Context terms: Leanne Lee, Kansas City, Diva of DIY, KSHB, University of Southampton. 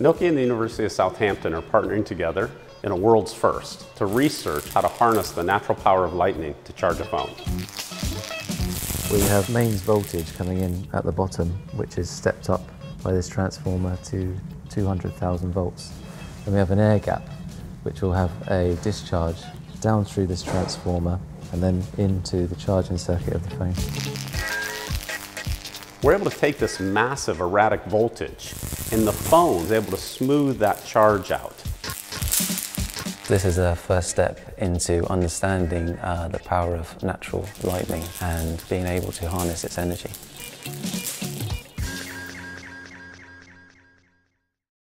Nokia and the University of Southampton are partnering together in a world's first to research how to harness the natural power of lightning to charge a phone. We have mains voltage coming in at the bottom, which is stepped up by this transformer to 200,000 volts. And we have an air gap, which will have a discharge down through this transformer and then into the charging circuit of the phone. We're able to take this massive erratic voltage and the phone's able to smooth that charge out. This is our first step into understanding the power of natural lightning and being able to harness its energy.